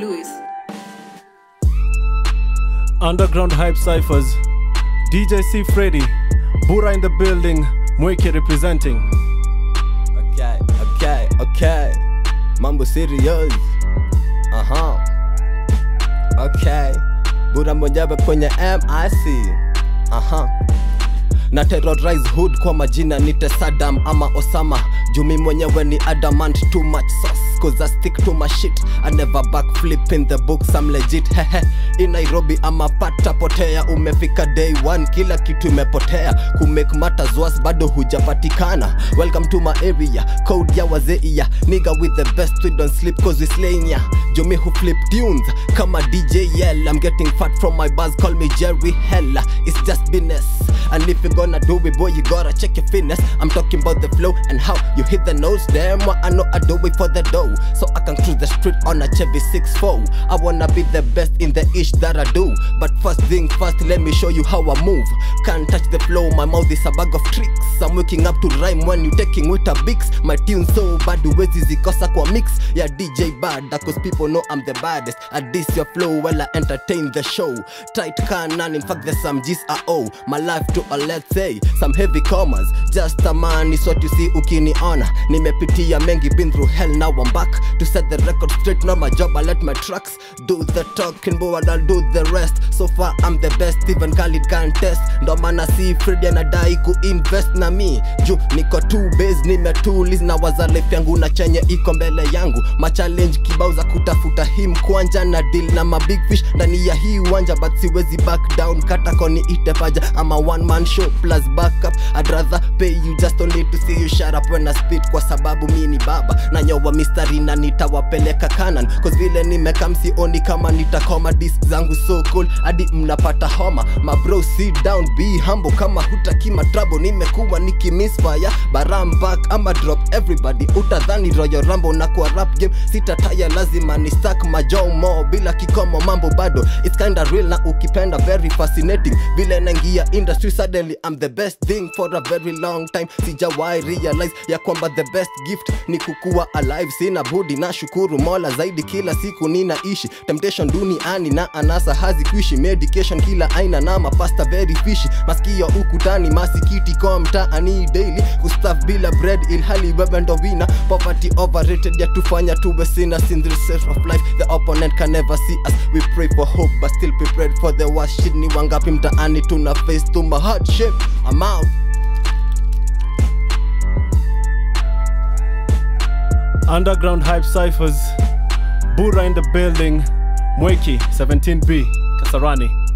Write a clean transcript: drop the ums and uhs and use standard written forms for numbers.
Lewis. Underground Hype Cyphers, DJ C-Freddy, Burah in the building, Mwiki representing. Okay, mambo serious. Okay, Burah mojaba kwenye MIC. Na terrorize hood kwa majina nite Saddam ama Osama. Jumi mwenyewe ni adamant, too much sauce, cause I stick to my shit. I never backflip in the books, I'm legit. In Nairobi ama pata potea. Umefika day one, kila kitu imepotea. Kumake matters worse, bado hujapatikana. Welcome to my area, code ya wazeia. Nigga with the best, we don't sleep cause we slain ya. Jumi who flip tunes, kama DJ Yell. I'm getting fat from my bars, call me Jerry Heller. It's just business, and if you gonna do it, boy, you gotta check your fitness. I'm talking about the flow and how you hit the nose. Damn, what I know I do it for the dough, so I can cruise the street on a Chevy 6-4. I wanna be the best in the ish that I do, but first thing first, let me show you how I move. Can't touch the flow, my mouth is a bag of tricks. I'm waking up to rhyme when you taking with a bix. My tune so bad, wezi zikosa kwa mix. Yeah, DJ bad, cause people know I'm the baddest. I diss your flow while I entertain the show. Tight canon, in fact there's some G's I owe. My life to a, let's say, some heavy commas. Just a man is what you see ukini honor. Nimepitia mengi, been through hell, now I'm back. To set the record straight, not my job, I let my tracks do the talking, boy, and I'll do the rest. So far I'm the best, even Khalid can't test. Ndo maana C-Freddy anadai kuinvest na mi, juu niko two base, nimetuliza na wazalep yangu na chenye iko mbele yangu. Ma challenge kibao za kutafuta him kwanja, na deal na ma big fish ndani ya hii wanja. But siwezi back down, kata koni ite paja. I'm a one man show plus backup. I'd rather pay you just only to see you shut up when I spit, kwa sababu mini baba na nyowa mistari na nitawapeleka kanan. Cause vile nimekam sioni kama nitakoma. Disc zangu so cool adi mnapata homa. My bro sit down, be humble, kama hutaki ma trouble. Nimekuwa niki misfire, but I'm back, I'ma drop everybody. Utadhani Royal Rumble na kwa rap game, sitataya lazima ni stack majo mo bila kikomo. Mambo bado, it's kinda real na ukipenda very fascinating. Vile nangia industry suddenly I'm the best thing for a very long time. Sijawai realize ya kwamba the best gift ni kukuwa alive. Sina budi na shukuru mola zaidi kila siku ninaishi. Temptation duniani na anasa hazikwishi. Medication kila aina na mapasta very fishy. Masikio ukutani, masikiti kwa mtaani daily. Kustaff bila bread ilhali wewe ndo winner. Poverty overrated ya tufanya tuwe sinners in the self of life. The opponent can never see us. We pray for hope but still prepared for the worst shit. Ni wangapi mtaani tuna face to my hardship. I'm out. Underground Hype Cyphers, Burah in the building, Mwiki 17b, Kasarani.